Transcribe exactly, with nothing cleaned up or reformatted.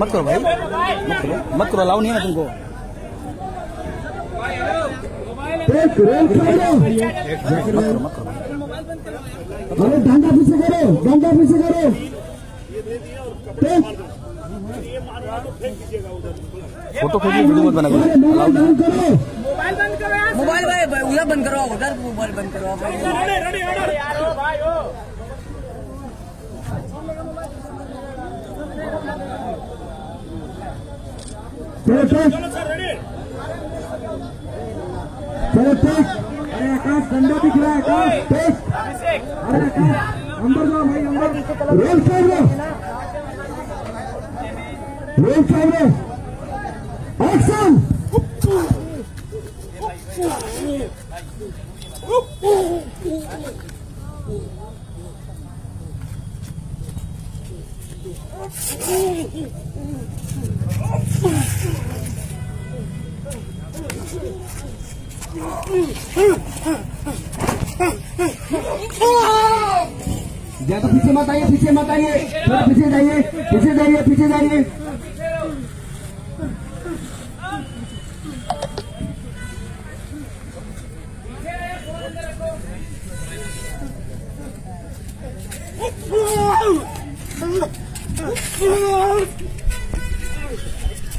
मत करो भाई, मत करो, मत करो, अलाउ नहीं है तुमको। अरे डंडा पीछे करो, डंडा पीछे करो। फोटो खींच वीडियो मत बना करो। मोबाइल बंद करो, मोबाइल भाई उधर बंद करो, उधर मोबाइल बंद करो भाई। अरे आकाश गंदा दिख रहा है आकाश। अरे आकाश अंदर जाओ भाई, अंदर रेल साइड में, रेल साइड में एक्शन। ज्यादा पीछे मत आइए, पीछे मत आइए, पीछे जाइए, पीछे जाइए, पीछे जाइए।